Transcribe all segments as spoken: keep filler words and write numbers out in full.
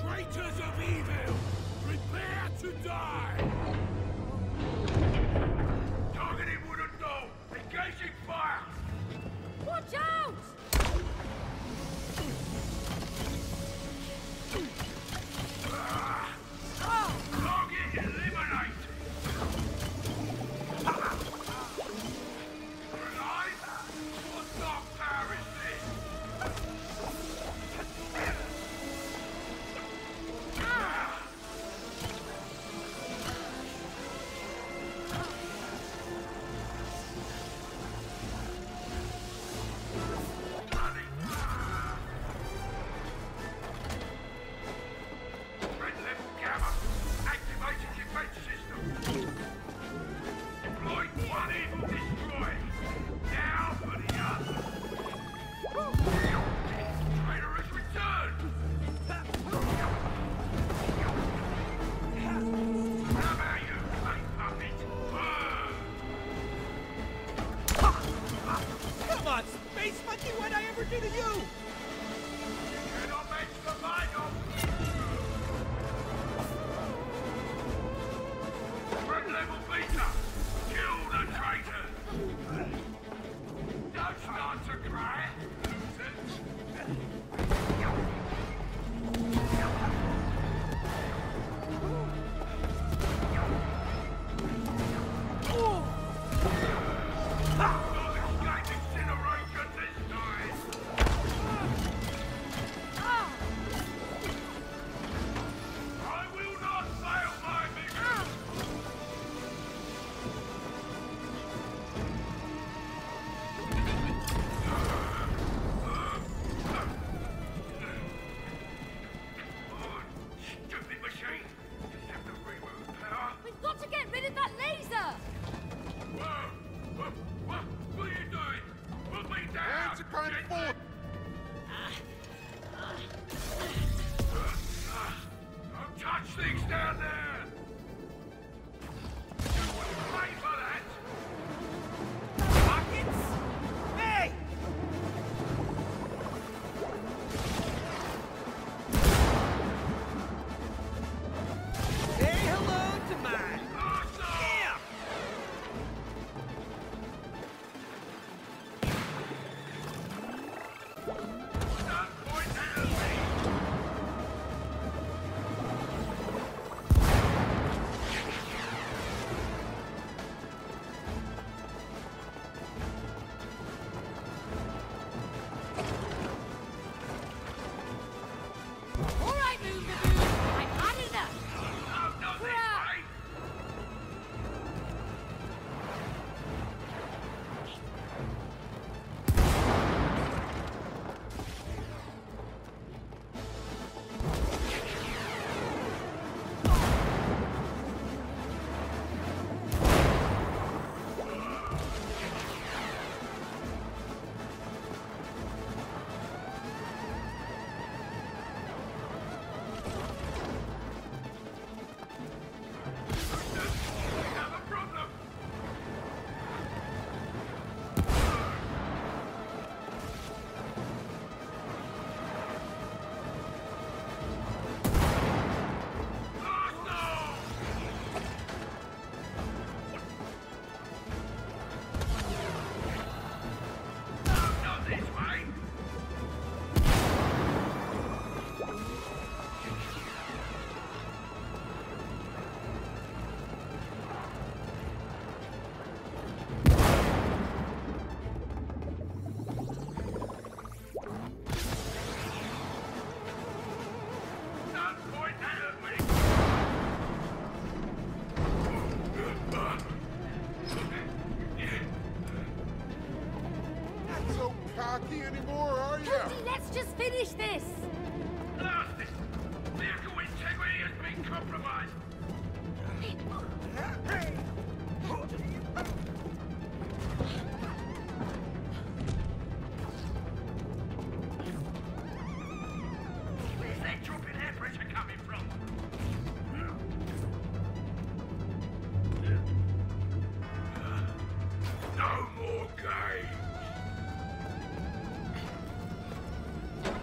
Traitors of evil, prepare to die! Targeting wooden door, engaging fire! Watch out! Target eliminate! You're alive? What dark power is this?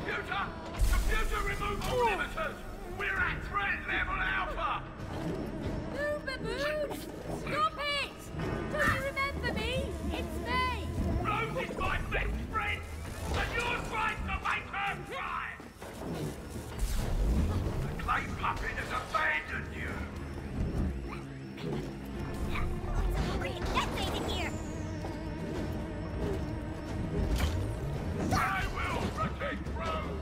Computer, remove all limiters! We're at threat level alpha! Moon Baboon! Stop it! Don't you remember me? It's me! Rose is my best friend! And you're trying to make her cry! The clay puppet has abandoned you! What's the hurry? Get me in here! I will protect Rose!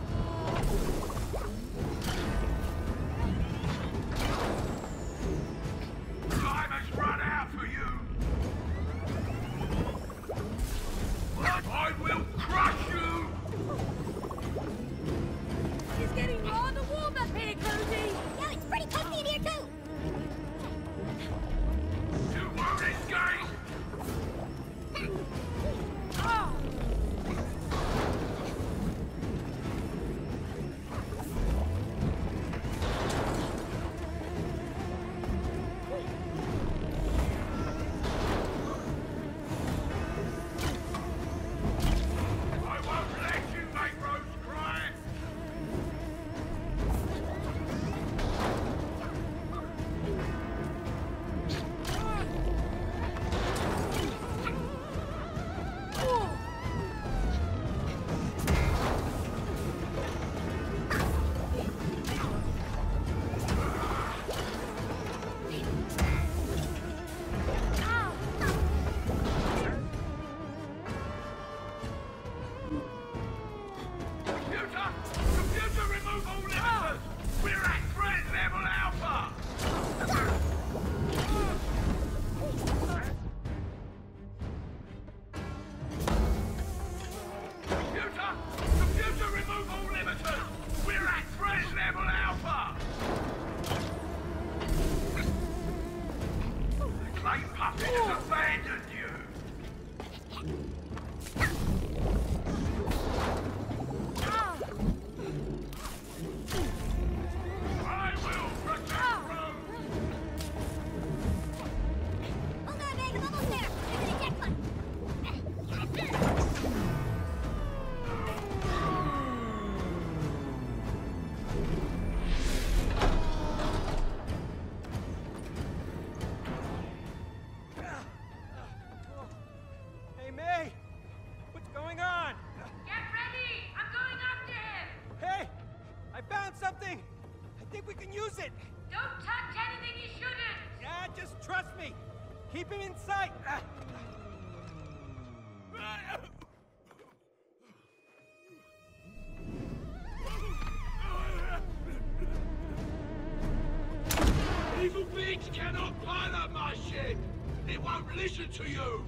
Evil beings cannot pilot my ship! They won't listen to you!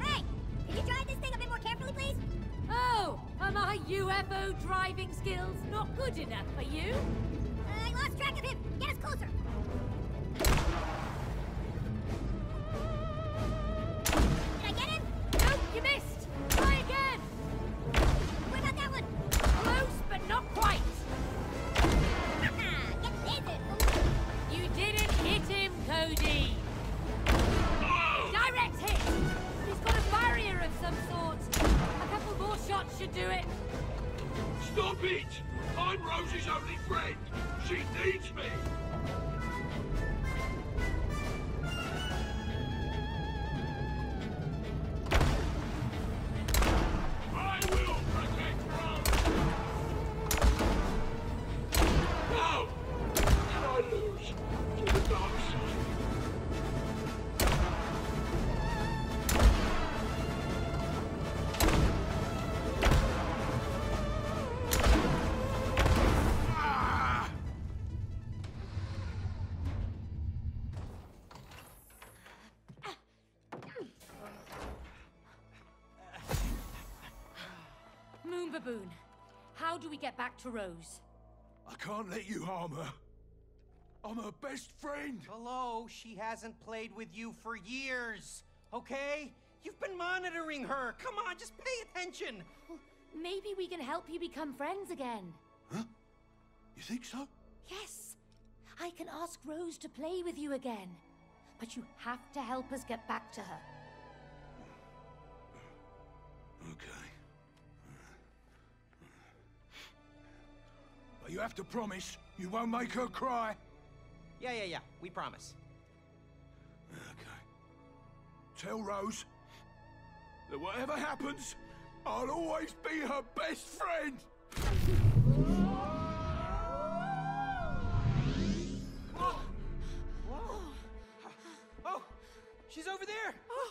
Hey! Can you drive this thing a bit more carefully, please? Oh! Are my U F O driving skills not good enough for you? Uh, I lost track of him! Get us closer! Did I get him? Nope, you missed! Try again! What about that one? Close, but not quite! Cody! Oh. Direct hit! He's got a barrier of some sort. A couple more shots should do it. Stop it! I'm Rose's only friend. She needs me. Baboon, how do we get back to Rose? I can't let you harm her. I'm her best friend. Hello, she hasn't played with you for years, okay? You've been monitoring her. Come on, just pay attention. Well, maybe we can help you become friends again. Huh? You think so? Yes. I can ask Rose to play with you again. But you have to help us get back to her. Okay. You have to promise you won't make her cry. Yeah, yeah, yeah. We promise. Okay. Tell Rose that whatever happens, I'll always be her best friend. Whoa. Whoa. Oh, she's over there. Oh,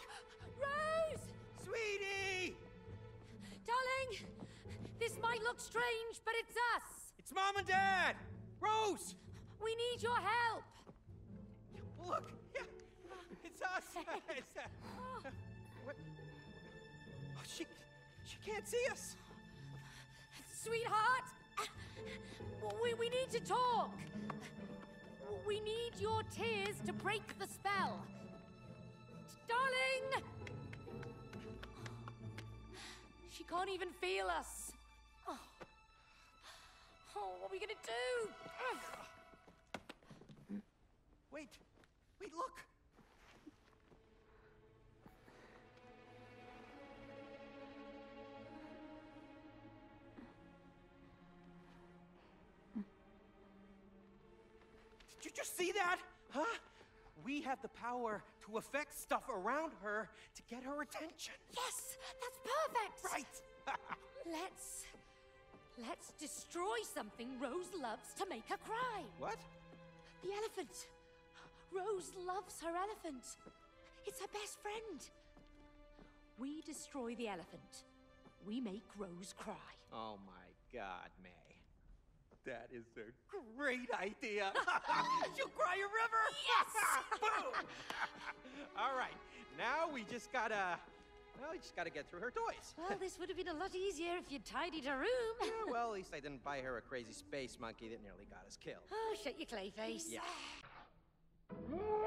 Rose! Sweetie! Darling, this might look strange, but it's us. It's Mom and Dad. Rose! We need your help. Look, yeah, it's us. It's, uh, oh. What? Oh, she, she can't see us. Sweetheart, we, we need to talk. We need your tears to break the spell. Darling! She can't even feel us. Oh, oh what are we gonna do? Wait, wait, look. Did you just see that? Huh? We have the power to affect stuff around her to get her attention. Yes, that's perfect. Right. let's, let's destroy something Rose loves to make her cry. What? The elephant. Rose loves her elephant. It's her best friend. We destroy the elephant. We make Rose cry. Oh my God, May. That is a great idea. She'll cry a river. Yes. Boom. All right. Now we just gotta. Well, we just gotta get through her toys. Well, this would have been a lot easier if you'd tidied her room. Yeah, well, at least I didn't buy her a crazy space monkey that nearly got us killed. Oh, shut your clay face. Yeah.